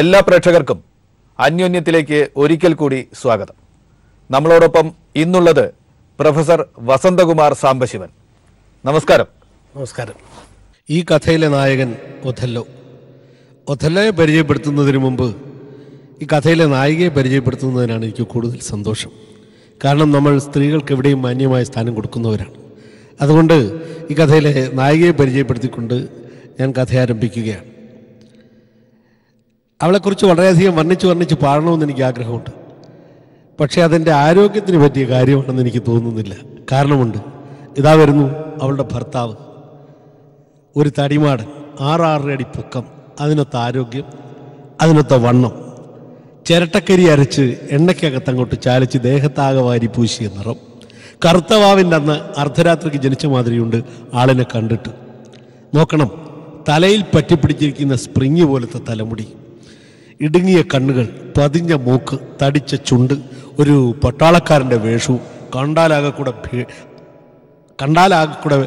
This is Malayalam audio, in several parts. എല്ലാ പ്രേക്ഷകർക്കും അന്യോന്യത്തിലേക്ക് ഒരിക്കൽ കൂടി സ്വാഗതം. നമ്മളോടൊപ്പം ഇന്നുള്ളത് പ്രൊഫസർ വസന്തകുമാർ സാംബശിവൻ. നമസ്കാരം. നമസ്കാരം. ഈ കഥയിലെ നായകൻ ഒഥല്ലോ. ഒഥല്ലോയെ പരിചയപ്പെടുത്തുന്നതിന് മുമ്പ് ഈ കഥയിലെ നായികയെ പരിചയപ്പെടുത്തുന്നതിനാണ് എനിക്ക് കൂടുതൽ സന്തോഷം. കാരണം നമ്മൾ സ്ത്രീകൾക്ക് എവിടെയും മാന്യമായ സ്ഥാനം കൊടുക്കുന്നവരാണ്. അതുകൊണ്ട് ഈ കഥയിലെ നായികയെ പരിചയപ്പെടുത്തിക്കൊണ്ട് ഞാൻ കഥ ആരംഭിക്കുകയാണ്. അവളെക്കുറിച്ച് വളരെയധികം വർണ്ണിച്ച് പാടണമെന്ന് എനിക്ക് ആഗ്രഹമുണ്ട്. പക്ഷേ അതെൻ്റെ ആരോഗ്യത്തിന് പറ്റിയ കാര്യമാണെന്ന് എനിക്ക് തോന്നുന്നില്ല. കാരണമുണ്ട്. ഇതാ വരുന്നു അവളുടെ ഭർത്താവ്, ഒരു തടിമാടൻ, 6'6" പൊക്കം, അതിനൊത്ത ആരോഗ്യം, അതിനൊത്ത വണ്ണം, ചിരട്ടക്കരി അരച്ച് എണ്ണയ്ക്കകത്തങ്ങോട്ട് ചാലിച്ച് ദേഹത്താകെ വാരി പൂശിയ നിറം, കറുത്തവാവിൻ്റെ അന്ന് അർദ്ധരാത്രിക്ക് ജനിച്ച മാതിരിയുണ്ട് ആളിനെ കണ്ടിട്ട്. നോക്കണം, തലയിൽ പറ്റിപ്പിടിച്ചിരിക്കുന്ന സ്പ്രിങ് പോലത്തെ തലമുടി, ഇടുങ്ങിയ കണ്ണുകൾ, പതിഞ്ഞ മൂക്ക്, തടിച്ച ചുണ്ട്, ഒരു പട്ടാളക്കാരൻ്റെ വേഷവും. കണ്ടാലാകെ കൂടെ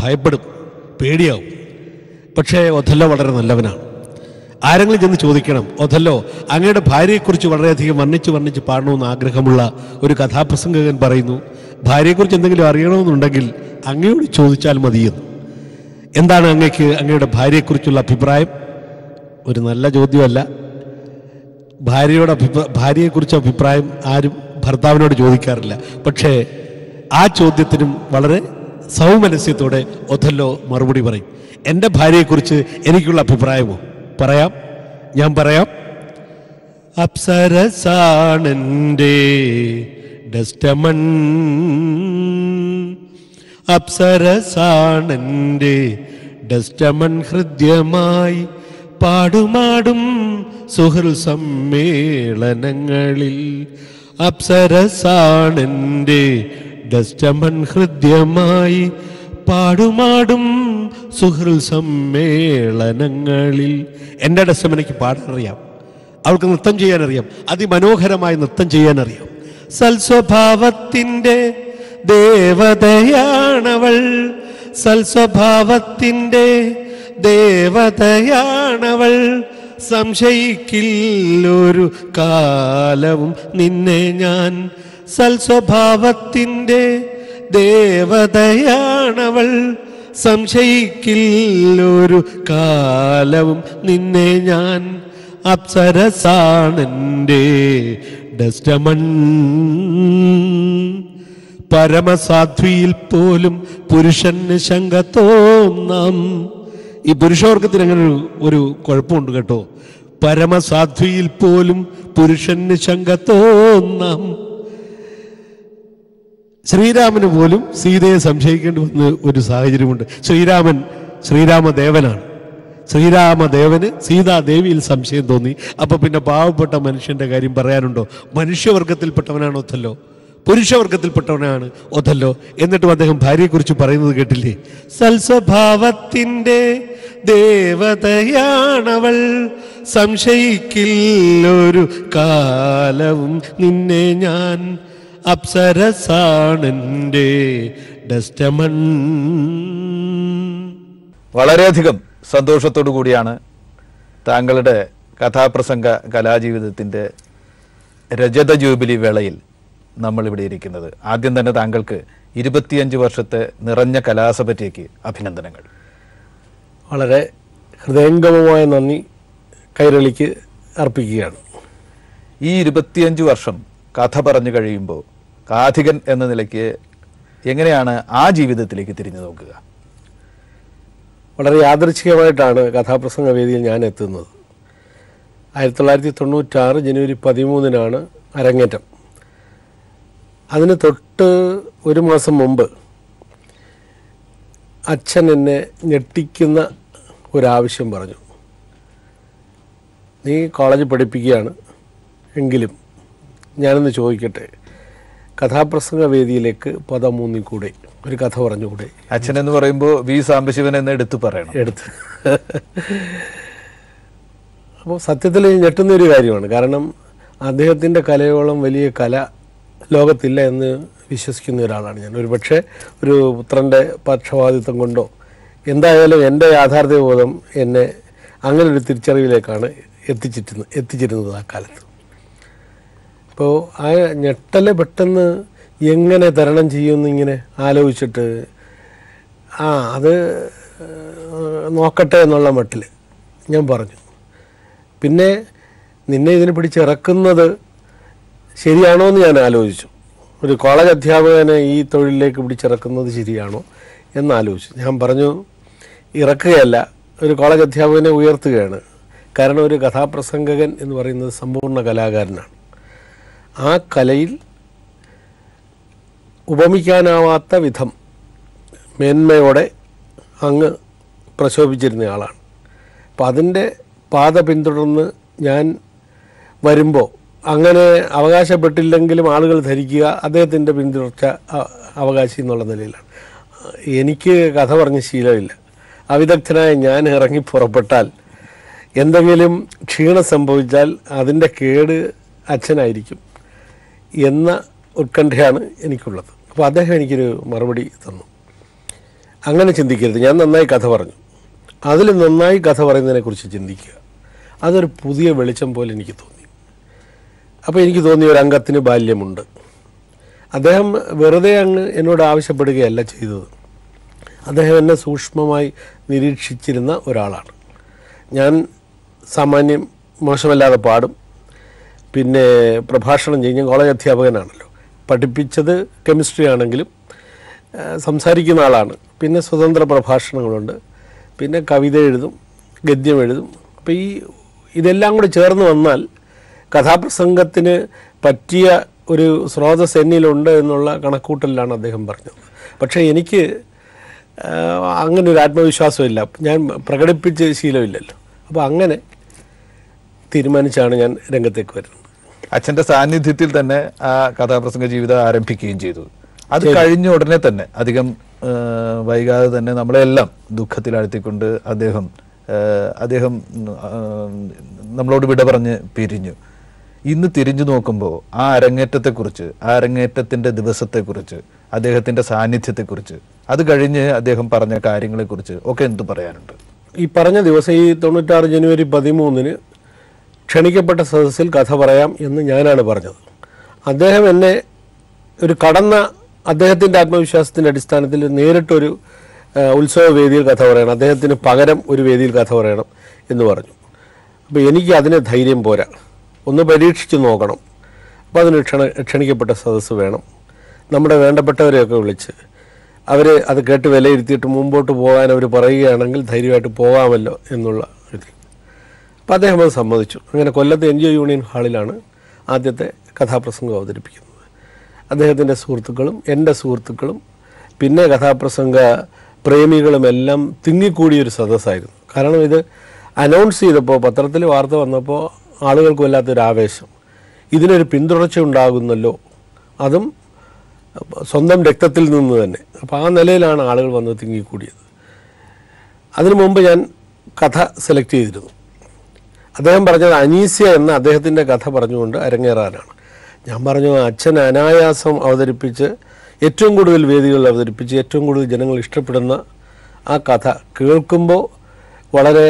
ഭയപ്പെടും, പേടിയാവും. പക്ഷേ ഒഥല്ലോ വളരെ നല്ലവനാണ്. ആരെങ്കിലും ചെന്ന് ചോദിക്കണം, ഒഥല്ലോ അങ്ങയുടെ ഭാര്യയെക്കുറിച്ച് വളരെയധികം വർണ്ണിച്ച് പാടണമെന്ന് ആഗ്രഹമുള്ള ഒരു കഥാപ്രസംഗകൻ പറയുന്നു, ഭാര്യയെക്കുറിച്ച് എന്തെങ്കിലും അറിയണമെന്നുണ്ടെങ്കിൽ അങ്ങയോട് ചോദിച്ചാൽ മതിയെന്ന്. എന്താണ് അങ്ങയുടെ ഭാര്യയെക്കുറിച്ചുള്ള അഭിപ്രായം? ഒരു നല്ല ചോദ്യമല്ല. ഭാര്യയെക്കുറിച്ച് അഭിപ്രായം ആരും ഭർത്താവിനോട് ചോദിക്കാറില്ല. പക്ഷേ ആ ചോദ്യത്തിനും വളരെ സൗമനസ്യത്തോടെ ഒഥല്ലോ മറുപടി പറയും. എൻ്റെ ഭാര്യയെക്കുറിച്ച് എനിക്കുള്ള അഭിപ്രായമോ? പറയാം, ഞാൻ പറയാം. അപ്സരസാണെൻ്റെ ഡസ്റ്റമൺ, അപ്സരസാണെൻ്റെ ഡസ്റ്റമൺ, ഹൃദ്യമായി പാടുമാടും സുഹൃൽ സമ്മേളനങ്ങളിൽ. അപ്സരസാണെൻ്റെ ഡസ്റ്റമൻ, ഹൃദ്യമായി പാടുമാടും സുഹൃൽ സമ്മേളനങ്ങളിൽ. എൻ്റെ ഡസ്റ്റമനയ്ക്ക് പാടാനറിയാം, അവൾക്ക് നൃത്തം ചെയ്യാനറിയാം, അതിമനോഹരമായി നൃത്തം ചെയ്യാനറിയാം. സൽസ്വഭാവത്തിൻ്റെ ദേവതയാണവൾ, സൽസ്വഭാവത്തിൻ്റെ ദേവതയാണവൾ, സംശയിക്കില്ലൊരു കാലവും നിന്നെ ഞാൻ. സൽസ്വഭാവത്തിൻ്റെ ദേവതയാണവൾ, സംശയിക്കില്ലൊരു കാലവും നിന്നെ ഞാൻ. അപ്സരസാണെൻ്റെ ഡസ്റ്റമൺ, പരമസാധ്വിയിൽ പോലും പുരുഷന് ശങ്ക തോന്നാം. ഈ പുരുഷവർഗത്തിന് അങ്ങനെ ഒരു കുഴപ്പമുണ്ട് കേട്ടോ. പരമസാധ്വിയിൽ പോലും പുരുഷന് ശങ്ക തോന്നാം. ശ്രീരാമന് പോലും സീതയെ സംശയിക്കേണ്ടി വന്ന ഒരു സാഹചര്യമുണ്ട്. ശ്രീരാമദേവനാണ്. ശ്രീരാമദേവന് സീതാദേവിയിൽ സംശയം തോന്നി. അപ്പം പിന്നെ പാവപ്പെട്ട മനുഷ്യൻ്റെ കാര്യം പറയാനുണ്ടോ? മനുഷ്യവർഗത്തിൽപ്പെട്ടവനാണ് ഒഥല്ലോ, പുരുഷവർഗത്തിൽപ്പെട്ടവനാണ് ഒഥല്ലോ. എന്നിട്ടും അദ്ദേഹം ഭാര്യയെക്കുറിച്ച് പറയുന്നത് കേട്ടില്ലേ? സൽസ്വഭാവത്തിൻ്റെ ദേവതയാണവൾ, സംശയിക്കില്ലൊരു കാലവും നിന്നെ ഞാൻ. അപ്സരസാണെൻ്റെ ഡസ്റ്റമൺ. വളരെയധികം സന്തോഷത്തോടു കൂടിയാണ് താങ്കളുടെ കഥാപ്രസംഗ കലാജീവിതത്തിൻ്റെ രജത ജൂബിലി വേളയിൽ നമ്മളിവിടെ ഇരിക്കുന്നത്. ആദ്യം തന്നെ താങ്കൾക്ക് 25 വർഷത്തെ നിറഞ്ഞ കലാസഭയ്ക്ക് അഭിനന്ദനങ്ങൾ. വളരെ ഹൃദയംഗമമായ നന്ദി കൈരളിക്ക് അർപ്പിക്കുകയാണ്. ഈ 25 വർഷം കഥ പറഞ്ഞു കഴിയുമ്പോൾ കാഥികൻ എന്ന നിലയ്ക്ക് എങ്ങനെയാണ് ആ ജീവിതത്തിലേക്ക് തിരിഞ്ഞു നോക്കുക? വളരെ യാദൃച്ഛികമായിട്ടാണ് കഥാപ്രസംഗ വേദിയിൽ ഞാൻ എത്തുന്നത്. 1996 ജനുവരി 13 അരങ്ങേറ്റം. അതിന് തൊട്ട് ഒരു മാസം മുമ്പ് അച്ഛൻ എന്നെ ഞെട്ടിക്കുന്ന ഒരാവശ്യം പറഞ്ഞു. നീ കോളേജ് പഠിപ്പിക്കുകയാണ്, എങ്കിലും ഞാനൊന്ന് ചോദിക്കട്ടെ, കഥാപ്രസംഗ വേദിയിലേക്ക് പദമൂന്നി കൂടെ ഒരു കഥ പറഞ്ഞുകൂടെ? അച്ഛനെന്ന് പറയുമ്പോൾ വി സാംബശിവൻ എന്ന് എടുത്ത് പറയണം. അപ്പോൾ സത്യത്തിൽ ഞെട്ടുന്ന ഒരു കാര്യമാണ്. കാരണം അദ്ദേഹത്തിൻ്റെ കലയോളം വലിയ കല ലോകത്തില്ല എന്ന് വിശ്വസിക്കുന്ന ഒരാളാണ് ഞാൻ. ഒരു പക്ഷേ ഒരു പുത്രൻ്റെ പക്ഷപാതിത്വം കൊണ്ടോ, എന്തായാലും എൻ്റെ യാഥാർത്ഥ്യബോധം എന്നെ അങ്ങനൊരു തിരിച്ചറിവിലേക്കാണ് എത്തിച്ചിരുന്നത് ആ കാലത്ത്. അപ്പോൾ ആ ഞെട്ടൽ പെട്ടെന്ന് എങ്ങനെ തരണം ചെയ്യുമെന്നിങ്ങനെ ആലോചിച്ചിട്ട് ആ അത് നോക്കട്ടെ എന്നുള്ള മട്ടിൽ ഞാൻ പറഞ്ഞു. പിന്നെ നിന്നെ ഇതിന് പിടിച്ചിറക്കുന്നത് ശരിയാണോ എന്ന് ഞാൻ ആലോചിച്ചു. ഒരു കോളേജ് അധ്യാപകനെ ഈ തൊഴിലിലേക്ക് പിടിച്ചിറക്കുന്നത് ശരിയാണോ എന്നാലോചിച്ചു. ഞാൻ പറഞ്ഞു, ഇറക്കുകയല്ല, ഒരു കോളേജ് അധ്യാപകനെ ഉയർത്തുകയാണ്. കാരണം ഒരു കഥാപ്രസംഗകൻ എന്ന് പറയുന്നത് സമ്പൂർണ്ണ കലാകാരനാണ്. ആ കലയിൽ ഉപമിക്കാനാവാത്ത വിധം മേന്മയോടെ അങ്ങ് പ്രശോഭിച്ചിരുന്ന ആളാണ്. അപ്പം അതിൻ്റെ പാത പിന്തുടർന്ന് ഞാൻ വരുമ്പോൾ അങ്ങനെ അവകാശപ്പെട്ടില്ലെങ്കിലും ആളുകൾ ധരിക്കുക അദ്ദേഹത്തിൻ്റെ പിന്തുടർച്ച അവകാശി എന്നുള്ള നിലയിലാണ്. എനിക്ക് കഥ പറഞ്ഞ ശീലമില്ല. അവിദഗ്ധനായ ഞാൻ ഇറങ്ങി പുറപ്പെട്ടാൽ എന്തെങ്കിലും ക്ഷീണം സംഭവിച്ചാൽ അതിൻ്റെ കേട് അച്ഛനായിരിക്കും എന്ന ഉത്കണ്ഠയാണ് എനിക്കുള്ളത്. അപ്പോൾ അദ്ദേഹം എനിക്കൊരു മറുപടി തന്നു, അങ്ങനെ ചിന്തിക്കരുത്, ഞാൻ നന്നായി കഥ പറഞ്ഞു, അതിൽ നന്നായി കഥ പറയുന്നതിനെക്കുറിച്ച് ചിന്തിക്കുക. അതൊരു പുതിയ വെളിച്ചം പോലെ എനിക്ക് തോന്നി. അപ്പോൾ എനിക്ക് തോന്നി ഒരു അംഗത്തിന് ബാല്യമുണ്ട്. അദ്ദേഹം വെറുതെ അങ്ങ് എന്നോട് ആവശ്യപ്പെടുകയല്ല ചെയ്തത്. അദ്ദേഹം എന്നെ സൂക്ഷ്മമായി നിരീക്ഷിച്ചിരുന്ന ഒരാളാണ്. ഞാൻ സാമാന്യം മോശമല്ലാതെ പാടും, പിന്നെ പ്രഭാഷണം ചെയ്യും. ഞാൻ കോളേജ് അധ്യാപകനാണല്ലോ, പഠിപ്പിച്ചത് കെമിസ്ട്രി ആണെങ്കിലും സംസാരിക്കുന്ന ആളാണ്. പിന്നെ സ്വതന്ത്ര പ്രഭാഷണങ്ങളുണ്ട്, പിന്നെ കവിത എഴുതും, ഗദ്യം എഴുതും. അപ്പോൾ ഈ ഇതെല്ലാം കൂടെ ചേർന്ന് വന്നാൽ കഥാപ്രസംഗത്തിന് പറ്റിയ ഒരു സ്രോതസ് എന്നിലുണ്ട് എന്നുള്ള കണക്കൂട്ടലിലാണ് അദ്ദേഹം പറഞ്ഞത്. പക്ഷേ എനിക്ക് അങ്ങനെ ഒരു ആത്മവിശ്വാസമില്ല, ഞാൻ പ്രകടിപ്പിച്ച് ശീലമില്ലല്ലോ. അപ്പോൾ അങ്ങനെ തീരുമാനിച്ചാണ് ഞാൻ രംഗത്തേക്ക് വരുന്നത്. അച്ഛൻ്റെ സാന്നിധ്യത്തിൽ തന്നെ ആ കഥാപ്രസംഗ ജീവിതം ആരംഭിക്കുകയും ചെയ്തു. അത് കഴിഞ്ഞ ഉടനെ തന്നെ അധികം വൈകാതെ തന്നെ നമ്മളെല്ലാം ദുഃഖത്തിലാഴ്ത്തിക്കൊണ്ട് അദ്ദേഹം നമ്മളോട് വിട പറഞ്ഞ് പിരിഞ്ഞു. ഇന്ന് തിരിഞ്ഞു നോക്കുമ്പോൾ ആ അരങ്ങേറ്റത്തെക്കുറിച്ച്, ആ അരങ്ങേറ്റത്തിൻ്റെ ദിവസത്തെക്കുറിച്ച്, അദ്ദേഹത്തിൻ്റെ സാന്നിധ്യത്തെക്കുറിച്ച്, അത് കഴിഞ്ഞ് അദ്ദേഹം പറഞ്ഞ കാര്യങ്ങളെക്കുറിച്ച് ഒക്കെ എന്തു പറയാനുണ്ട്? ഈ പറഞ്ഞ ദിവസം ഈ 96 ജനുവരി 13-ന് ക്ഷണിക്കപ്പെട്ട സദസ്സിൽ കഥ പറയാം എന്ന് ഞാനാണ് പറഞ്ഞത്. അദ്ദേഹം എന്നെ ഒരു കടന്ന അദ്ദേഹത്തിൻ്റെ ആത്മവിശ്വാസത്തിൻ്റെ അടിസ്ഥാനത്തിൽ നേരിട്ടൊരു ഉത്സവ വേദിയിൽ കഥ പറയണം, അദ്ദേഹത്തിന് പകരം ഒരു വേദിയിൽ കഥ പറയണം എന്ന് പറഞ്ഞു. അപ്പോൾ എനിക്ക് അതിന് ധൈര്യം പോരാ, ഒന്ന് പരീക്ഷിച്ച് നോക്കണം. അപ്പോൾ അതിന് ക്ഷണിക്കപ്പെട്ട സദസ്സ് വേണം, നമ്മുടെ വേണ്ടപ്പെട്ടവരെയൊക്കെ വിളിച്ച് അവർ അത് കേട്ട് വിലയിരുത്തിയിട്ട് മുമ്പോട്ട് പോകാൻ അവർ പറയുകയാണെങ്കിൽ ധൈര്യമായിട്ട് പോകാമല്ലോ എന്നുള്ള ഇതിൽ. അപ്പോൾ അദ്ദേഹം അത് സമ്മതിച്ചു. അങ്ങനെ കൊല്ലത്ത് NGO യൂണിയൻ ഹാളിലാണ് ആദ്യത്തെ കഥാപ്രസംഗം അവതരിപ്പിക്കുന്നത്. അദ്ദേഹത്തിൻ്റെ സുഹൃത്തുക്കളും എൻ്റെ സുഹൃത്തുക്കളും പിന്നെ കഥാപ്രസംഗ പ്രേമികളുമെല്ലാം തിങ്ങിക്കൂടിയൊരു സദസ്സായിരുന്നു. കാരണം ഇത് അനൗൺസ് ചെയ്തപ്പോൾ, പത്രത്തിൽ വാർത്ത വന്നപ്പോൾ ആളുകൾക്ക് വല്ലാത്തൊരു ആവേശം, ഇതിനൊരു പിന്തുടർച്ച ഉണ്ടാകുന്നല്ലോ, അതും സ്വന്തം രക്തത്തിൽ നിന്ന് തന്നെ. അപ്പോൾ ആ നിലയിലാണ് ആളുകൾ വന്ന് തിങ്ങിക്കൂടിയത്. അതിനു മുമ്പ് ഞാൻ കഥ സെലക്ട് ചെയ്തിരുന്നു. അദ്ദേഹം പറഞ്ഞത് അനീസ്യ എന്ന അദ്ദേഹത്തിൻ്റെ കഥ പറഞ്ഞുകൊണ്ട് അരങ്ങേറാനാണ്. ഞാൻ പറഞ്ഞു, അച്ഛൻ അനായാസം അവതരിപ്പിച്ച് ഏറ്റവും കൂടുതൽ വേദികൾ അവതരിപ്പിച്ച് ഏറ്റവും കൂടുതൽ ജനങ്ങൾ ഇഷ്ടപ്പെടുന്ന ആ കഥ കേൾക്കുമ്പോൾ വളരെ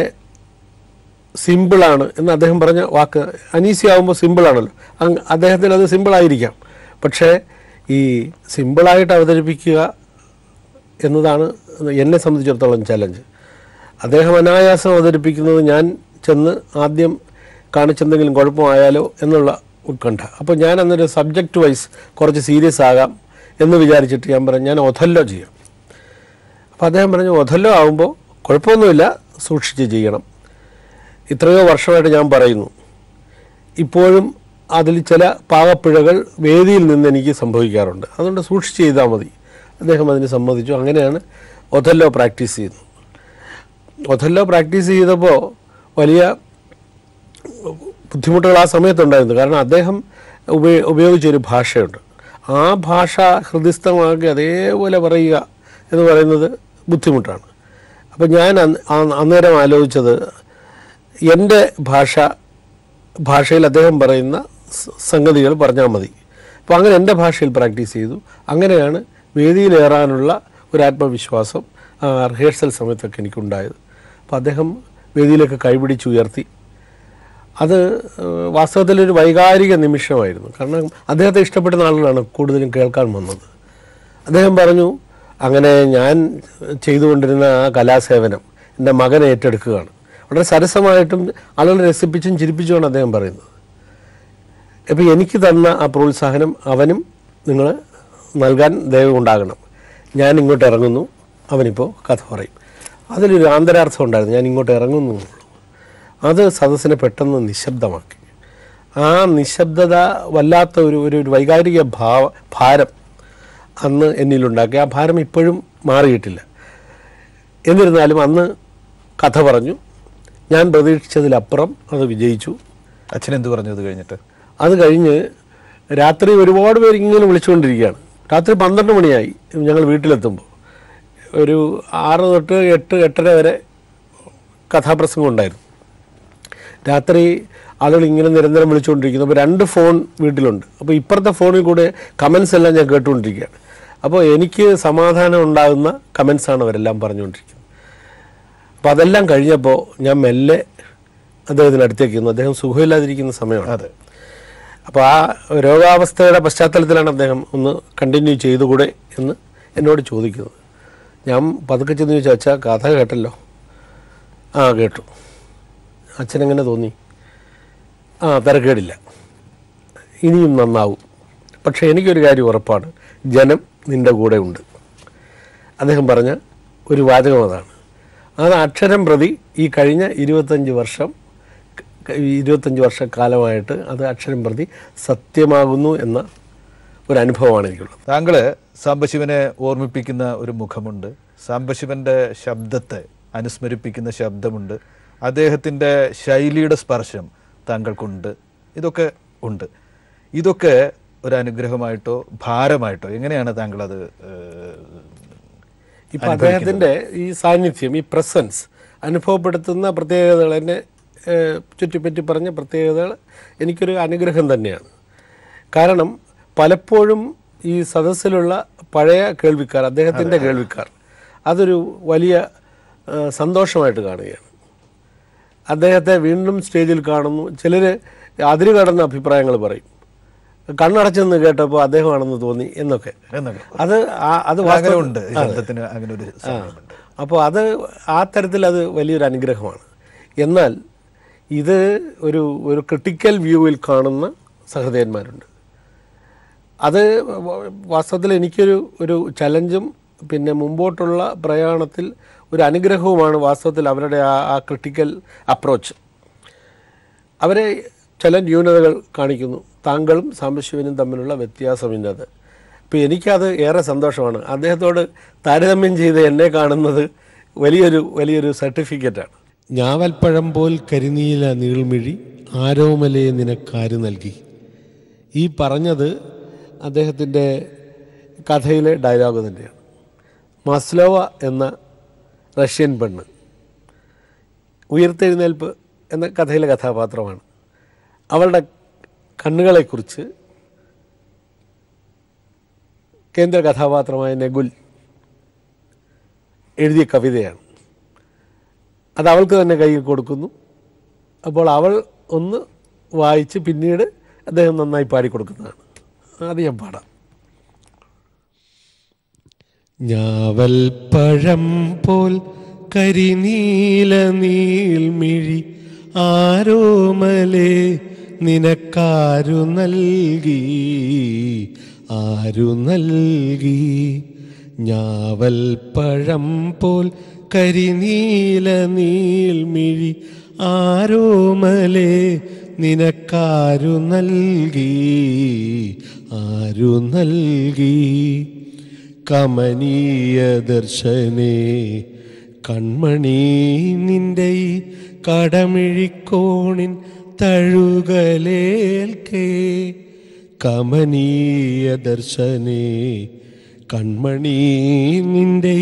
സിമ്പിളാണ് എന്ന് അദ്ദേഹം പറഞ്ഞ വാക്ക് അനീസിയാവുമ്പോൾ സിമ്പിളാണല്ലോ. അദ്ദേഹത്തിന് അത് സിമ്പിളായിരിക്കാം, പക്ഷേ ഈ സിമ്പിളായിട്ട് അവതരിപ്പിക്കുക എന്നതാണ് എന്നെ സംബന്ധിച്ചിടത്തോളം ചലഞ്ച്. അദ്ദേഹം അനായാസം അവതരിപ്പിക്കുന്നത് ഞാൻ ചെന്ന് ആദ്യം കാണിച്ചെന്തെങ്കിലും കുഴപ്പമായാലോ എന്നുള്ള ഉത്കണ്ഠ. അപ്പോൾ ഞാൻ അന്നൊരു സബ്ജക്റ്റ് വൈസ് കുറച്ച് സീരിയസ് ആകാം എന്ന് വിചാരിച്ചിട്ട് ഞാൻ പറഞ്ഞു, ഞാൻ ഒഥല്ലോ ചെയ്യാം. അപ്പോൾ അദ്ദേഹം പറഞ്ഞു, ഒഥല്ലോ ആവുമ്പോൾ കുഴപ്പമൊന്നുമില്ല, സൂക്ഷിച്ച് ചെയ്യണം. ഇത്രയോ വർഷമായിട്ട് ഞാൻ പറയുന്നു, ഇപ്പോഴും അതിൽ ചില പാകപ്പിഴകൾ വേദിയിൽ നിന്ന് എനിക്ക് സംഭവിക്കാറുണ്ട്, അതുകൊണ്ട് സൂക്ഷിച്ച് ചെയ്താൽ മതി. അദ്ദേഹം അതിന് സമ്മതിച്ചു. അങ്ങനെയാണ് ഒഥല്ലോ പ്രാക്ടീസ് ചെയ്യുന്നത്. ഒഥല്ലോ പ്രാക്ടീസ് ചെയ്തപ്പോൾ വലിയ ബുദ്ധിമുട്ടുകൾ ആ സമയത്തുണ്ടായിരുന്നു. കാരണം അദ്ദേഹം ഉപയോഗിച്ചൊരു ഭാഷയുണ്ട്, ആ ഭാഷ ഹൃദിസ്ഥമാക്കി അതേപോലെ പറയുക എന്ന് പറയുന്നത് ബുദ്ധിമുട്ടാണ്. അപ്പോൾ ഞാൻ അന്നേരം ആലോചിച്ചത്, എൻ്റെ ഭാഷയിൽ അദ്ദേഹം പറയുന്ന സംഗതികൾ പറഞ്ഞാൽ മതി. അപ്പോൾ അങ്ങനെ എൻ്റെ ഭാഷയിൽ പ്രാക്ടീസ് ചെയ്തു. അങ്ങനെയാണ് വേദിയിലേറാനുള്ള ഒരു ആത്മവിശ്വാസം റിഹേഴ്സൽ സമയത്തൊക്കെ എനിക്കുണ്ടായത്. അപ്പോൾ അദ്ദേഹം വേദിയിലൊക്കെ കൈപിടിച്ചുയർത്തി. അത് വാസ്തവത്തിലൊരു വൈകാരിക നിമിഷമായിരുന്നു. കാരണം അദ്ദേഹത്തെ ഇഷ്ടപ്പെടുന്ന ആളുകളാണ് കൂടുതലും കേൾക്കാൻ വന്നത്. അദ്ദേഹം പറഞ്ഞു, അങ്ങനെ ഞാൻ ചെയ്തുകൊണ്ടിരുന്ന ആ കലാസേവനം എൻ്റെ മകൻ ഏറ്റെടുക്കുകയാണ്. വളരെ സരസമായിട്ടും ആളുകളെ രസിപ്പിച്ചും ചിരിപ്പിച്ചുമാണ് അദ്ദേഹം പറയുന്നത്. അപ്പോൾ എനിക്ക് തന്ന ആ പ്രോത്സാഹനം അവനും നിങ്ങൾ നൽകാൻ ദയവുണ്ടാകണം. ഞാൻ ഇങ്ങോട്ട് ഇറങ്ങുന്നു, അവനിപ്പോൾ കഥ പറയും. അതിലൊരു ആന്തരാർത്ഥം ഉണ്ടായിരുന്നു, ഞാൻ ഇങ്ങോട്ട് ഇറങ്ങുന്നു. അത് സദസ്സിനെ പെട്ടെന്ന് നിശബ്ദമാക്കി. ആ നിശബ്ദത വല്ലാത്ത ഒരു ഒരു വൈകാരിക ഭാരം അന്ന് എന്നിലുണ്ടാക്കി. ആ ഭാരം ഇപ്പോഴും മാറിയിട്ടില്ല. എന്നിരുന്നാലും അന്ന് കഥ പറഞ്ഞു, ഞാൻ പ്രതീക്ഷിച്ചതിലപ്പുറം അത് വിജയിച്ചു. അച്ഛനെന്ത് പറഞ്ഞു അത് കഴിഞ്ഞിട്ട്? അത് കഴിഞ്ഞ് രാത്രി ഒരുപാട് പേര് ഇങ്ങനെ വിളിച്ചുകൊണ്ടിരിക്കുകയാണ്. രാത്രി 12 മണിയായി ഞങ്ങൾ വീട്ടിലെത്തുമ്പോൾ. ഒരു 6 തൊട്ട് 8, 8:30 വരെ കഥാപ്രസംഗം ഉണ്ടായിരുന്നു. രാത്രി ആളുകൾ ഇങ്ങനെ നിരന്തരം വിളിച്ചുകൊണ്ടിരിക്കുന്നു. അപ്പോൾ 2 ഫോൺ വീട്ടിലുണ്ട്. അപ്പോൾ ഇപ്പുറത്തെ ഫോണിൽ കൂടെ കമൻസ് എല്ലാം ഞാൻ കേട്ടുകൊണ്ടിരിക്കുകയാണ്. അപ്പോൾ എനിക്ക് സമാധാനം ഉണ്ടാകുന്ന കമൻസാണ് അവരെല്ലാം പറഞ്ഞുകൊണ്ടിരിക്കുന്നത്. അപ്പോൾ അതെല്ലാം കഴിഞ്ഞപ്പോൾ ഞാൻ മെല്ലെ അദ്ദേഹത്തിന് അടുത്തേക്ക് വന്നു. അദ്ദേഹം സുഖമില്ലാതിരിക്കുന്ന സമയമാണ് അത്. അപ്പോൾ ആ രോഗാവസ്ഥയുടെ പശ്ചാത്തലത്തിലാണ് അദ്ദേഹം ഒന്ന് കണ്ടിന്യൂ ചെയ്തുകൂടെ എന്ന് എന്നോട് ചോദിക്കുന്നത്. ഞാൻ പതുക്കെ ചെന്ന് ചോദിച്ചാൽ, അച്ഛാ കഥ കേട്ടല്ലോ? ആ കേട്ടു. അച്ഛനെങ്ങനെ തോന്നി? ആ തരക്കേടില്ല, ഇനിയും നന്നാവും. പക്ഷേ എനിക്കൊരു കാര്യം ഉറപ്പാണ്, ജനം നിൻ്റെ കൂടെ ഉണ്ട്. അദ്ദേഹം പറഞ്ഞ ഒരു വാചകം അതാണ്. അത് അക്ഷരം പ്രതി ഈ കഴിഞ്ഞ 25 വർഷക്കാലമായിട്ട് അത് അക്ഷരം പ്രതി സത്യമാകുന്നു എന്ന ഒരു അനുഭവമാണ് എനിക്കുള്ളത്. താങ്കൾ സാംബശിവനെ ഓർമ്മിപ്പിക്കുന്ന ഒരു മുഖമുണ്ട്, സാംബശിവൻ്റെ ശബ്ദത്തെ അനുസ്മരിപ്പിക്കുന്ന ശബ്ദമുണ്ട്, അദ്ദേഹത്തിൻ്റെ ശൈലിയുടെ സ്പർശം താങ്കൾക്കുണ്ട്. ഇതൊക്കെ ഒരു അനുഗ്രഹമായിട്ടോ ഭാരമായിട്ടോ എങ്ങനെയാണ് താങ്കളത്? ഇപ്പം അദ്ദേഹത്തിൻ്റെ ഈ സാന്നിധ്യം, ഈ പ്രസൻസ് അനുഭവപ്പെടുത്തുന്ന പ്രത്യേകതകൾ, എന്നെ ചുറ്റിപ്പറ്റി പറഞ്ഞ പ്രത്യേകതകൾ എനിക്കൊരു അനുഗ്രഹം തന്നെയാണ്. കാരണം പലപ്പോഴും ഈ സദസ്സിലുള്ള പഴയ കേൾവിക്കാർ, അദ്ദേഹത്തിൻ്റെ കേൾവിക്കാർ, അതൊരു വലിയ സന്തോഷമായിട്ട് കാണുകയാണ്. അദ്ദേഹത്തെ വീണ്ടും സ്റ്റേജിൽ കാണുന്നു. ചിലർ അതിര് കടന്ന അഭിപ്രായങ്ങൾ പറയും, കണ്ണടച്ചെന്ന് കേട്ടപ്പോൾ അദ്ദേഹമാണെന്ന് തോന്നി എന്നൊക്കെ. അത് അത് വാസ്തവമുണ്ട്. അപ്പോൾ അത് ആ തരത്തിൽ അത് വലിയൊരു അനുഗ്രഹമാണ്. എന്നാൽ ഇത് ഒരു ഒരു ക്രിട്ടിക്കൽ വ്യൂവിൽ കാണുന്ന സഹൃദയന്മാരുണ്ട്. അത് വാസ്തവത്തിൽ എനിക്കൊരു ഒരു ചലഞ്ചും പിന്നെ മുമ്പോട്ടുള്ള പ്രയാണത്തിൽ ഒരു അനുഗ്രഹവുമാണ്. വാസ്തവത്തിൽ അവരുടെ ആ ക്രിട്ടിക്കൽ അപ്രോച്ച്, അവരെ ചില ന്യൂനതകൾ കാണിക്കുന്നു. താങ്കളും സാംബശിവനും തമ്മിലുള്ള വ്യത്യാസം ഇന്നത്. അപ്പോൾ എനിക്കത് ഏറെ സന്തോഷമാണ്. അദ്ദേഹത്തോട് താരതമ്യം ചെയ്ത് എന്നെ കാണുന്നത് വലിയൊരു സർട്ടിഫിക്കറ്റാണ്. ഞാവൽപ്പഴം പോൽ കരിനീല നീൾമിഴി ആരോമലയെ നിനക്കാര് നൽകി. ഈ പറഞ്ഞത് അദ്ദേഹത്തിൻ്റെ കഥയിലെ ഡയലോഗ് തന്നെയാണ്. മസ്ലോവ എന്ന റഷ്യൻ പെണ്ണ്, ഉയർത്തെഴുന്നേൽപ്പ് എന്ന കഥയിലെ കഥാപാത്രമാണ്. അവളുടെ കണ്ണുകളെക്കുറിച്ച് കേന്ദ്ര കഥാപാത്രമായ നെഗുൽ എഴുതിയ കവിതയാണ്. അത് അവൾക്ക് തന്നെ കയ്യിൽ കൊടുക്കുന്നു. അപ്പോൾ അവൾ ഒന്ന് വായിച്ച് പിന്നീട് അദ്ദേഹം നന്നായി പാടിക്കൊടുക്കുന്നതാണ്. അത് ഞാൻ പാടാം. ഞാവൽ പഴം പോൽ കരിനീല നീൽമിഴി ആരോമലേ നിനക്കാരു നൽകി, ആരു നൽകി. ഞാവൽ പഴം പോൽ കരിനീല നീൽമിഴി ആരോമലേ നിനക്കാരു നൽകി, ആരു നൽകി. കമനീയ ദർശനേ കൺമണി നിൻ്റെ കടമിഴിക്കോണിൻ തഴുകലേൽക്കേ, കമനീയ ദർശനേ കൺമണി നിൻ്റെ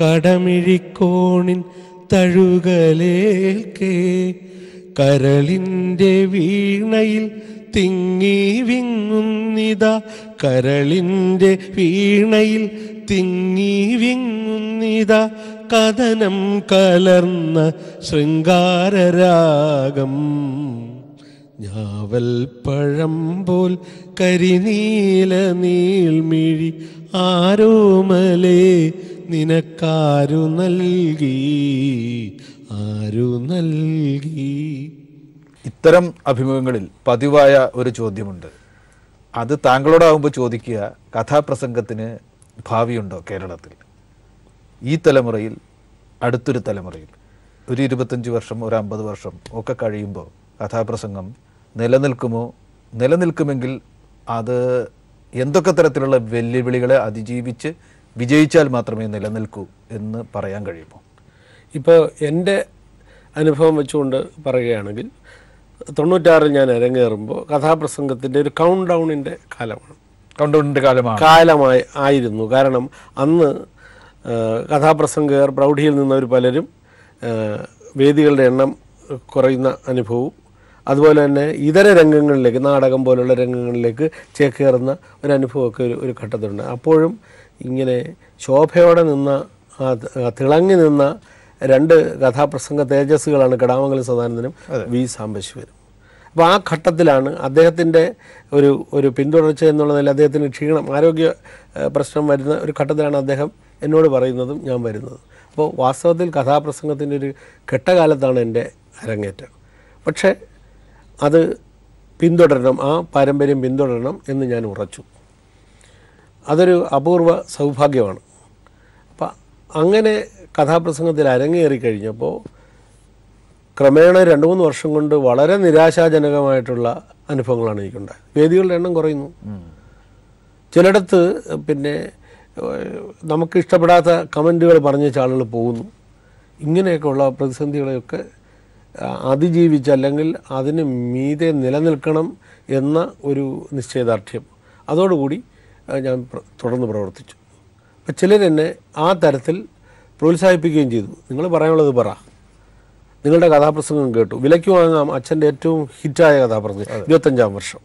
കടമിഴിക്കോണിൻ തഴുകലേൽക്കേ. കരളിൻ്റെ വീണയിൽ തിങ്ങി വിങ്ങുന്നിതാ, കരളിൻ്റെ വീണയിൽ തിങ്ങി വിങ്ങുന്നിതാ കഥനം കലർന്ന ശൃംഗാരരാഗം. ஞாவல் பழம்போல் കരിനീല നീൽമിഴി ആരോമലേ നിനക്കാരു നൽകി ആരു നൽകി. ഇത്തരം അഭിമുഖങ്ങളിൽ പതിവായ ഒരു ചോദ്യമുണ്ട്. അത് താങ്കളോടാവുമ്പോൾ ചോദിക്കുക, കഥാപ്രസംഗത്തിന് ഭാവിയുണ്ടോ കേരളത്തിൽ? ഈ തലമുറയിൽ, അടുത്തൊരു തലമുറയിൽ, ഒരു 25 വർഷം, ഒരു 50 വർഷം ഒക്കെ കഴിയുമ്പോൾ കഥാപ്രസംഗം നിലനിൽക്കുമോ? നിലനിൽക്കുമെങ്കിൽ അത് എന്തൊക്കെ തരത്തിലുള്ള വെല്ലുവിളികളെ അതിജീവിച്ച് വിജയിച്ചാൽ മാത്രമേ നിലനിൽക്കൂ എന്ന് പറയാൻ കഴിയുമോ? ഇപ്പോൾ എൻ്റെ അനുഭവം വെച്ചുകൊണ്ട് പറയുകയാണെങ്കിൽ 96-ൽ ഞാൻ ഇറങ്ങേറുമ്പോൾ കഥാപ്രസംഗത്തിൻ്റെ ഒരു കൗണ്ട് ഡൗണിൻ്റെ കാലമായിരുന്നു. കാരണം അന്ന് കഥാപ്രസംഗകർ പ്രൗഢിയിൽ നിന്നവർ പലരും വേദികളുടെ എണ്ണം കുറയുന്ന അനുഭവവും അതുപോലെ തന്നെ ഇതര രംഗങ്ങളിലേക്ക്, നാടകം പോലുള്ള രംഗങ്ങളിലേക്ക് ചേക്കേറുന്ന ഒരനുഭവമൊക്കെ ഒരു ഘട്ടത്തിലുണ്ട്. അപ്പോഴും ഇങ്ങനെ ശോഭയോടെ നിന്ന, തിളങ്ങി നിന്ന രണ്ട് കഥാപ്രസംഗ തേജസ്സുകളാണ് കടാമംഗലം സദാനന്ദനും വി സാംബശിവനും. അപ്പോൾ ആ ഘട്ടത്തിലാണ് അദ്ദേഹത്തിൻ്റെ ഒരു പിന്തുടർച്ച എന്നുള്ള നില, അദ്ദേഹത്തിന് ക്ഷീണം, ആരോഗ്യ പ്രശ്നം വരുന്ന ഒരു ഘട്ടത്തിലാണ് അദ്ദേഹം എന്നോട് പറയുന്നതും ഞാൻ വരുന്നത്. അപ്പോൾ വാസ്തവത്തിൽ കഥാപ്രസംഗത്തിൻ്റെ ഒരു ഘട്ടകാലത്താണ് എൻ്റെ അരങ്ങേറ്റം. പക്ഷേ അത് പിന്തുടരണം, ആ പാരമ്പര്യം പിന്തുടരണം എന്ന് ഞാൻ ഉറച്ചു. അതൊരു അപൂർവ സൗഭാഗ്യമാണ്. അപ്പം അങ്ങനെ കഥാപ്രസംഗത്തിൽ അരങ്ങേറിക്കഴിഞ്ഞപ്പോൾ ക്രമേണ 2-3 വർഷം കൊണ്ട് വളരെ നിരാശാജനകമായിട്ടുള്ള അനുഭവങ്ങളാണ് എനിക്കുണ്ടായത്. വേദികളുടെ എണ്ണം കുറയുന്നു, ചിലയിടത്ത് പിന്നെ നമുക്ക് ഇഷ്ടപ്പെടാത്ത കമൻറ്റുകൾ പറഞ്ഞ ആളുകൾ പോകുന്നു. ഇങ്ങനെയൊക്കെയുള്ള പ്രതിസന്ധികളെയൊക്കെ അതിജീവിച്ച്, അല്ലെങ്കിൽ അതിന് മീതെ നിലനിൽക്കണം എന്ന ഒരു നിശ്ചയദാർഢ്യം, അതോടുകൂടി ഞാൻ തുടർന്ന് പ്രവർത്തിച്ചു. അപ്പം ചിലരെന്നെ ആ തരത്തിൽ പ്രോത്സാഹിപ്പിക്കുകയും ചെയ്തു. നിങ്ങൾ പറയാനുള്ളത് പറ, നിങ്ങളുടെ കഥാപ്രസംഗം കേട്ടു, വിലയ്ക്ക് വാങ്ങാം അച്ഛൻ്റെ ഏറ്റവും ഹിറ്റായ കഥാപ്രസംഗം 25-ാം വർഷം,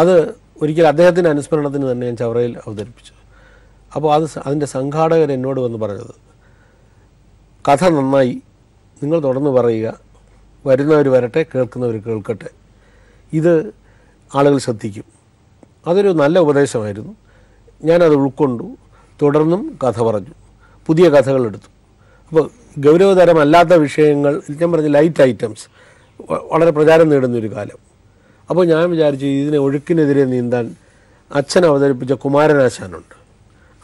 അത് ഒരിക്കൽ അദ്ദേഹത്തിൻ്റെ അനുസ്മരണത്തിന് തന്നെ ഞാൻ ചവറയിൽ അവതരിപ്പിച്ചു. അപ്പോൾ അതിൻ്റെ സംഘാടകർ എന്നോട് വന്ന് പറഞ്ഞത്, കഥ നന്നായി, നിങ്ങൾ തുടർന്ന് പറയുക, വരുന്നവർ വരട്ടെ, കേൾക്കുന്നവർ കേൾക്കട്ടെ, ഇത് ആളുകൾ ശ്രദ്ധിക്കും. അതൊരു നല്ല ഉപദേശമായിരുന്നു. ഞാനത് ഉൾക്കൊണ്ടു, തുടർന്നും കഥ പറഞ്ഞു, പുതിയ കഥകളെടുത്തു. അപ്പോൾ ഗൗരവതരമല്ലാത്ത വിഷയങ്ങൾ, ഞാൻ പറഞ്ഞ ലൈറ്റ് ഐറ്റംസ്, വളരെ പ്രചാരം നേടുന്നൊരു കാലം. അപ്പോൾ ഞാൻ വിചാരിച്ചു, ഇതിനെ ഒഴുക്കിനെതിരെ നീന്താൻ അച്ഛൻ അവതരിപ്പിച്ച കുമാരനാശാനുണ്ട്,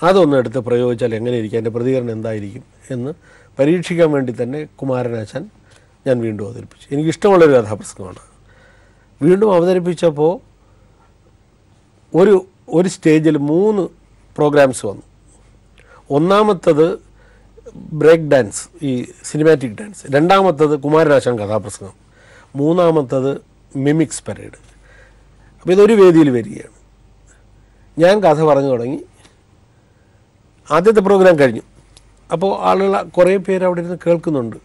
അതൊന്നും എടുത്ത് പ്രയോഗിച്ചാൽ എങ്ങനെ ഇരിക്കും, എൻ്റെ പ്രതികരണം എന്തായിരിക്കും എന്ന് പരീക്ഷിക്കാൻ വേണ്ടി തന്നെ കുമാരനാശാൻ ഞാൻ വീണ്ടും അവതരിപ്പിച്ചു. എനിക്കിഷ്ടമുള്ളൊരു കഥാപ്രസംഗമാണ്. വീണ്ടും അവതരിപ്പിച്ചപ്പോൾ ഒരു സ്റ്റേജിൽ 3 പ്രോഗ്രാംസ് വന്നു. ഒന്നാമത്തത് ബ്രേക്ക് ഡാൻസ്, ഈ സിനിമാറ്റിക് ഡാൻസ്. രണ്ടാമത്തത് കുമാരനാശാൻ കഥാപ്രസംഗം. മൂന്നാമത്തത് മിമിക്സ് പരേഡ്. അപ്പോൾ ഇതൊരു വേദിയിൽ വരികയാണ്. ഞാൻ കഥ പറഞ്ഞു തുടങ്ങി. ആദ്യത്തെ പ്രോഗ്രാം കഴിഞ്ഞു. അപ്പോൾ ആളുകൾ കുറേ പേര് അവിടെ ഇരുന്ന് കേൾക്കുന്നുണ്ട്.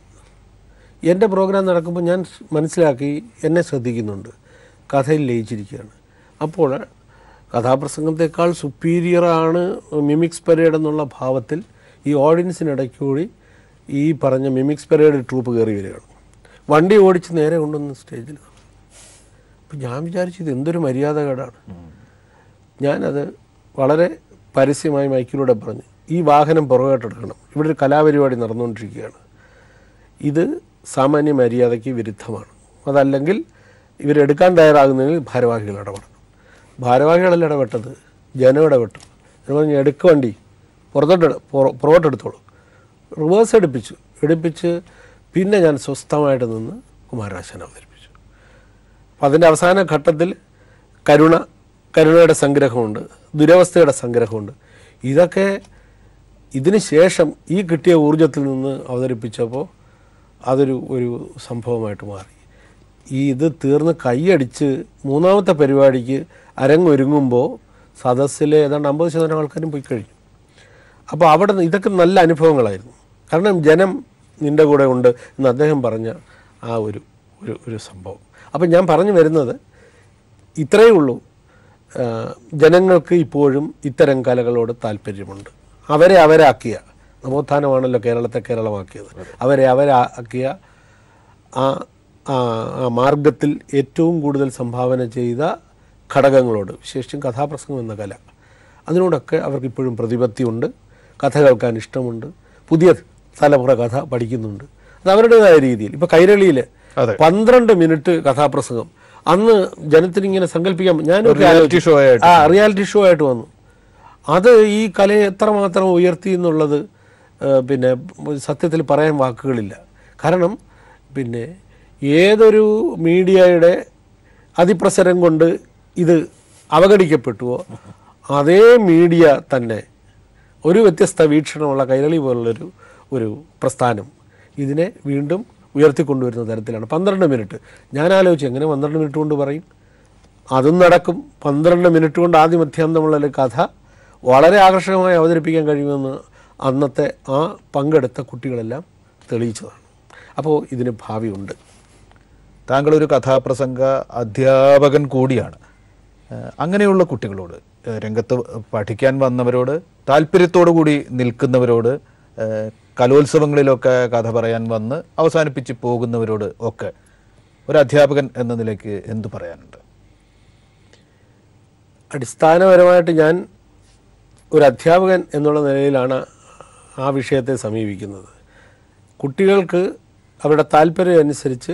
എൻ്റെ പ്രോഗ്രാം നടക്കുമ്പോൾ ഞാൻ മനസ്സിലാക്കി, എന്നെ ശ്രദ്ധിക്കുന്നുണ്ട്, കഥയിൽ ലയിച്ചിരിക്കുകയാണ്. അപ്പോൾ കഥാപ്രസംഗത്തെക്കാൾ സുപ്പീരിയറാണ് മിമിക്സ് പരേഡ് എന്നുള്ള ഭാവത്തിൽ ഈ ഓഡിയൻസിനിടയ്ക്കൂടി ഈ പറഞ്ഞ മിമിക്സ് പരേഡ് ട്രൂപ്പ് കയറി വരികയാണ്. വണ്ടി ഓടിച്ച് നേരെ കൊണ്ടുവന്ന് സ്റ്റേജിൽ. അപ്പം ഞാൻ വിചാരിച്ചു, ഇത് എന്തൊരു മര്യാദകേടാണ്. ഞാനത് വളരെ പരസ്യമായി മൈക്കിലൂടെ പറഞ്ഞു, ഈ വാഹനം പുറകോട്ടെടുക്കണം, ഇവിടെ ഒരു കലാപരിപാടി നടന്നുകൊണ്ടിരിക്കുകയാണ്, ഇത് സാമാന്യ മര്യാദയ്ക്ക് വിരുദ്ധമാണ്, അതല്ലെങ്കിൽ ഇവരെടുക്കാൻ തയ്യാറാകുന്നെങ്കിൽ ഭാരവാഹികൾ ഇടപെടണം. ഭാരവാഹികളല്ല ഇടപെട്ടത്, ജനം ഇടപെട്ടു. എന്ന് പറഞ്ഞാൽ എടുക്ക വണ്ടി പുറകോട്ടെടുത്തോളൂ. റിവേഴ്സ് എടുപ്പിച്ച് പിന്നെ ഞാൻ സ്വസ്ഥമായിട്ട് നിന്ന് കുമാരനാശാൻ അവതരിപ്പിച്ചു. അപ്പം അതിൻ്റെ അവസാന ഘട്ടത്തിൽ കരുണയുടെ സംഗ്രഹമുണ്ട്, ദുരവസ്ഥയുടെ സംഗ്രഹമുണ്ട്. ഇതൊക്കെ ഇതിന് ശേഷം ഈ കിട്ടിയ ഊർജത്തിൽ നിന്ന് അവതരിപ്പിച്ചപ്പോൾ അതൊരു സംഭവമായിട്ട് മാറി. ഇത് തീർന്ന് കൈയടിച്ച് മൂന്നാമത്തെ പരിപാടിക്ക് അരങ്ങൊരുങ്ങുമ്പോൾ സദസ്സിലെ ഏതാണ്ട് 50% ആൾക്കാരും പോയി കഴിഞ്ഞു. അപ്പോൾ അവിടെ ഇതൊക്കെ നല്ല അനുഭവങ്ങളായിരുന്നു. കാരണം ജനം നിൻ്റെ കൂടെ ഉണ്ട് എന്ന് അദ്ദേഹം പറഞ്ഞ ആ ഒരു സംഭവം. അപ്പം ഞാൻ പറഞ്ഞു വരുന്നത് ഇത്രയേ ഉള്ളൂ, ജനങ്ങൾക്ക് ഇപ്പോഴും ഇത്തരം കലകളോട് താല്പര്യമുണ്ട്. അവരെ ആക്കിയ നവോത്ഥാനമാണല്ലോ കേരളത്തെ കേരളമാക്കിയത്. അവരെ ആക്കിയ ആ മാർഗത്തിൽ ഏറ്റവും കൂടുതൽ സംഭാവന ചെയ്ത ഘടകങ്ങളോട്, വിശേഷിച്ചും കഥാപ്രസംഗം എന്ന കല, അതിനോടൊക്കെ അവർക്ക് ഇപ്പോഴും പ്രതിപത്തിയുണ്ട്. കഥ കേൾക്കാൻ ഇഷ്ടമുണ്ട്, പുതിയ തലമുറ കഥ പഠിക്കുന്നുണ്ട്. അത് അവരുടേതായ രീതിയിൽ. ഇപ്പോൾ കൈരളിയിൽ 12 മിനിറ്റ് കഥാപ്രസംഗം അന്ന് ജനത്തിനിങ്ങനെ സങ്കല്പിക്കാം. ഞാനൊരു റിയാലിറ്റി ഷോ ആയിട്ട് വന്നു. അത് ഈ കലയെ എത്രമാത്രം ഉയർത്തി എന്നുള്ളത് പിന്നെ സത്യത്തിൽ പറയാൻ വാക്കുകളില്ല. കാരണം പിന്നെ ഏതൊരു മീഡിയയുടെ അതിപ്രസരം കൊണ്ട് ഇത് അവഗണിക്കപ്പെട്ടുവോ അതേ മീഡിയ തന്നെ ഒരു വ്യത്യസ്ത വീക്ഷണമുള്ള കൈരളി പോലുള്ളൊരു പ്രസ്ഥാനം ഇതിനെ വീണ്ടും ഉയർത്തിക്കൊണ്ടുവരുന്ന തരത്തിലാണ് 12 മിനിറ്റ്. ഞാൻ ആലോചിച്ച് എങ്ങനെ 12 മിനിറ്റ് കൊണ്ട് പറയും, അതും നടക്കും. 12 മിനിറ്റ് കൊണ്ട് ആദ്യം മധ്യാന്തമുള്ളൊരു കഥ വളരെ ആകർഷകമായി അവതരിപ്പിക്കാൻ കഴിയുമെന്ന് അന്നത്തെ ആ പങ്കെടുത്ത കുട്ടികളെല്ലാം തെളിയിച്ചതാണ്. അപ്പോൾ ഇതിന് ഭാവിയുണ്ട്. താങ്കളൊരു കഥാപ്രസംഗ അധ്യാപകൻ കൂടിയാണ്. അങ്ങനെയുള്ള കുട്ടികളോട്, രംഗത്ത് പഠിക്കാൻ വന്നവരോട്, താല്പര്യത്തോടു കൂടി നിൽക്കുന്നവരോട്, കലോത്സവങ്ങളിലൊക്കെ കഥ പറയാൻ വന്ന് അവസാനിപ്പിച്ച് പോകുന്നവരോട് ഒക്കെ ഒരു അധ്യാപകൻ എന്ന നിലയ്ക്ക് എന്തു പറയാനുണ്ട്? അടിസ്ഥാനപരമായിട്ട് ഞാൻ ഒരു അധ്യാപകൻ എന്നുള്ള നിലയിലാണ് ആ വിഷയത്തെ സമീപിക്കുന്നത്. കുട്ടികൾക്ക് അവരുടെ താല്പര്യമനുസരിച്ച്,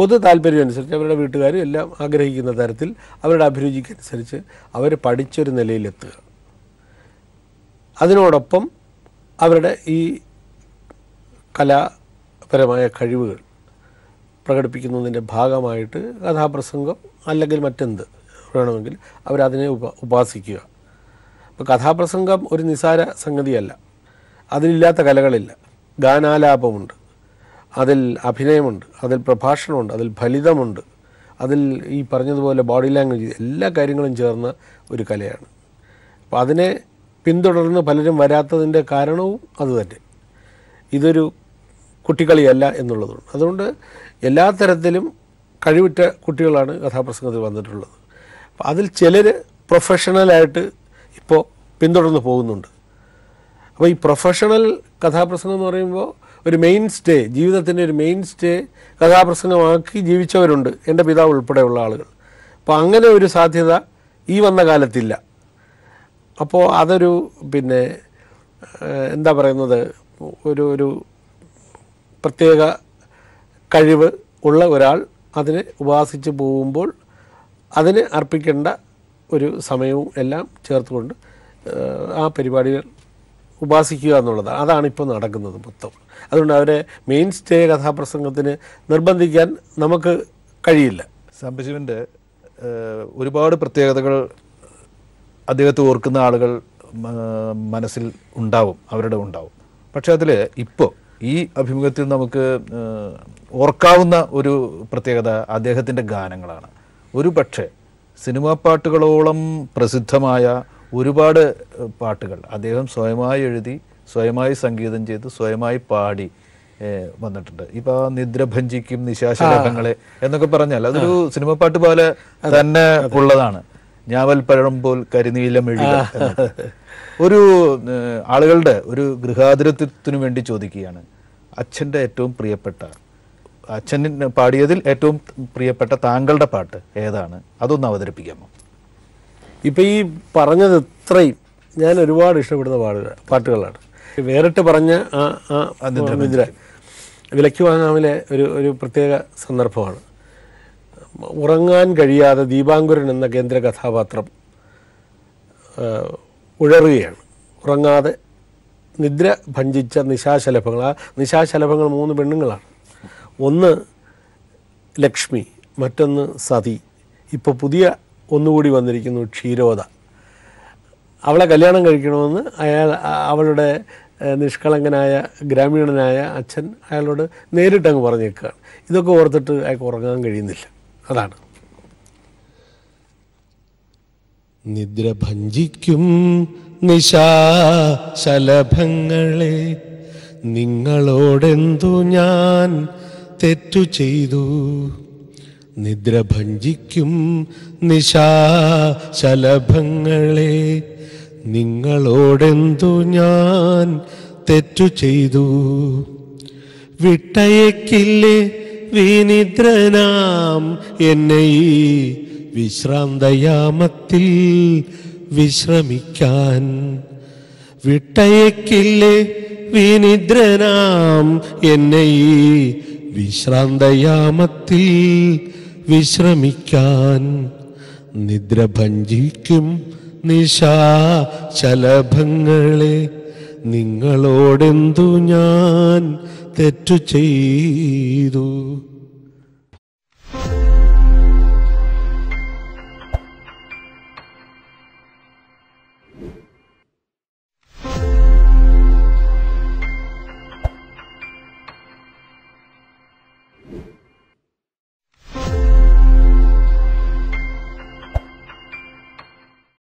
പൊതു താല്പര്യമനുസരിച്ച്, അവരുടെ വീട്ടുകാരും എല്ലാം ആഗ്രഹിക്കുന്ന തരത്തിൽ അവരുടെ അഭിരുചിക്കനുസരിച്ച് അവർ പഠിച്ചൊരു നിലയിലെത്തുക. അതിനോടൊപ്പം അവരുടെ ഈ കലാപരമായ കഴിവുകൾ പ്രകടിപ്പിക്കുന്നതിൻ്റെ ഭാഗമായിട്ട് കഥാപ്രസംഗം അല്ലെങ്കിൽ മറ്റെന്ത് വേണമെങ്കിൽ അവരതിനെ ഉപാസിക്കുക. അപ്പോൾ കഥാപ്രസംഗം ഒരു നിസാര സംഗതിയല്ല. അതിലില്ലാത്ത കലകളില്ല. ഗാനാലാപമുണ്ട്, അതിൽ അഭിനയമുണ്ട്, അതിൽ പ്രഭാഷണമുണ്ട്, അതിൽ ഫലിതമുണ്ട്, അതിൽ ഈ പറഞ്ഞതുപോലെ ബോഡി ലാംഗ്വേജ്, എല്ലാ കാര്യങ്ങളും ചേർന്ന ഒരു കലയാണ്. അപ്പോൾ അതിനെ പിന്തുടർന്ന് പലരും വരാത്തതിൻ്റെ കാരണവും അതുതന്നെ. ഇതൊരു കുട്ടിക്കളിയല്ല എന്നുള്ളതാണ്. അതുകൊണ്ട് എല്ലാ തരത്തിലും കഴിവുറ്റ കുട്ടികളാണ് കഥാപ്രസംഗത്തിൽ വന്നിട്ടുള്ളത്. അപ്പം അതിൽ ചിലർ പ്രൊഫഷണലായിട്ട് ഇപ്പോൾ പിന്തുടർന്ന് പോകുന്നുണ്ട്. അപ്പോൾ ഈ പ്രൊഫഷണൽ കഥാപ്രസംഗം എന്ന് പറയുമ്പോൾ ഒരു മെയിൻ സ്റ്റേ, ജീവിതത്തിൻ്റെ ഒരു മെയിൻ സ്റ്റേ കഥാപ്രസംഗമാക്കി ജീവിച്ചവരുണ്ട്, എൻ്റെ പിതാവ് ഉൾപ്പെടെയുള്ള ആളുകൾ. അപ്പോൾ അങ്ങനെ ഒരു സാധ്യത ഈ വന്ന കാലത്തില്ല. അപ്പോൾ അതൊരു പിന്നെ എന്താ പറയുന്നത്, ഒരു പ്രത്യേക കഴിവ് ഉള്ള ഒരാൾ അതിനെ ഉപാസിച്ച് പോകുമ്പോൾ അതിന് അർപ്പിക്കേണ്ട ഒരു സമയവും എല്ലാം ചേർത്തുകൊണ്ട് ആ പരിപാടികൾ ഉപാസിക്കുക എന്നുള്ളതാണ്. അതാണ് ഇപ്പോൾ നടക്കുന്നത് മൊത്തം. അതുകൊണ്ട് അവരെ മെയിൻ സ്റ്റേ കഥാപ്രസംഗത്തിന് നിർബന്ധിക്കാൻ നമുക്ക് കഴിയില്ല. സമ്പശിവൻ്റെ ഒരുപാട് പ്രത്യേകതകൾ അദ്ദേഹത്തെ ഓർക്കുന്ന ആളുകൾ മനസ്സിൽ ഉണ്ടാവും, അവരുടെ ഉണ്ടാവും. പക്ഷേ അതിൽ ഇപ്പോൾ ഈ അഭിമുഖത്തിൽ നമുക്ക് ഓർക്കാവുന്ന ഒരു പ്രത്യേകത അദ്ദേഹത്തിൻ്റെ ഗാനങ്ങളാണ്. ഒരു പക്ഷേ സിനിമാ പാട്ടുകളോളം പ്രസിദ്ധമായ ഒരുപാട് പാട്ടുകൾ അദ്ദേഹം സ്വയമായി എഴുതി, സ്വയമായി സംഗീതം ചെയ്ത്, സ്വയമായി പാടി വന്നിട്ടുണ്ട്. ഇപ്പൊ നിദ്രഭഞ്ജിക്കും നിശാശലഭങ്ങളെ എന്നൊക്കെ പറഞ്ഞാൽ അതൊരു സിനിമാ പാട്ട് പോലെ തന്നെ ഉള്ളതാണ്. ഞാവൽപ്പഴം പോൽ കരിനീലമെഴുക. ഒരു ആളുകളുടെ ഒരു ഗൃഹാതുരത്വത്തിനു വേണ്ടി ചോദിക്കുകയാണ്, അച്ഛൻ്റെ ഏറ്റവും പ്രിയപ്പെട്ട, അച്ഛന് പാടിയതിൽ ഏറ്റവും പ്രിയപ്പെട്ട താങ്കളുടെ പാട്ട് ഏതാണ്? അതൊന്ന് അവതരിപ്പിക്കാമോ? ഇപ്പം ഈ പറഞ്ഞത് ഇത്രയും ഞാൻ ഒരുപാട് ഇഷ്ടപ്പെടുന്ന പാട്ടുകളാണ്. വേറിട്ട് പറഞ്ഞ നിദ്ര വിലയ്ക്ക് വാങ്ങാമിലെ ഒരു പ്രത്യേക സന്ദർഭമാണ്. ഉറങ്ങാൻ കഴിയാതെ ദീപാങ്കുരൻ എന്ന കേന്ദ്ര കഥാപാത്രം ഉഴറുകയാണ്. ഉറങ്ങാതെ നിദ്ര ഭഞ്ജിച്ച നിശാശലഭങ്ങൾ. ആ നിശാശലഭങ്ങൾ 3 പെണ്ണുങ്ങളാണ്. ഒന്ന് ലക്ഷ്മി, മറ്റൊന്ന് സതി, ഇപ്പോൾ പുതിയ ഒന്നുകൂടി വന്നിരിക്കുന്നു ക്ഷീരോദ. അവളെ കല്യാണം കഴിക്കണമെന്ന് അയാൾ, അവളുടെ നിഷ്കളങ്കനായ ഗ്രാമീണനായ അച്ഛൻ അയാളോട് നേരിട്ടങ്ങ് പറഞ്ഞേക്കുകയാണ്. ഇതൊക്കെ ഓർത്തിട്ട് അയാൾക്ക് ഉറങ്ങാൻ കഴിയുന്നില്ല. അതാണ് നിദ്രഭഞ്ജിക്കും നിശാശലഭങ്ങളെ, നിങ്ങളോടെന്തു ഞാൻ തെറ്റു ചെയ്തു. നിദ്രഭഞ്ജിക്കും നിശാശലഭങ്ങളെ, നിങ്ങളോടെന്തു ഞാൻ തെറ്റു ചെയ്തു. വിട്ടയക്കില്ലേ വിനിദ്രനാം എന്നെ വിശ്രാന്തയാമത്തിൽ വിശ്രമിക്കാൻ വിട്ടയക്കില്ലേ. വിനിദ്രനാം എന്നെ വിശ്രാന്തയാമത്തിൽ വിശ്രമിക്കാൻ. നിദ്ര ഭഞ്ജിക്കും നിശാചലഭങ്ങളെ നിങ്ങളോടെന്തു ഞാൻ തെറ്റു ചെയ്തു.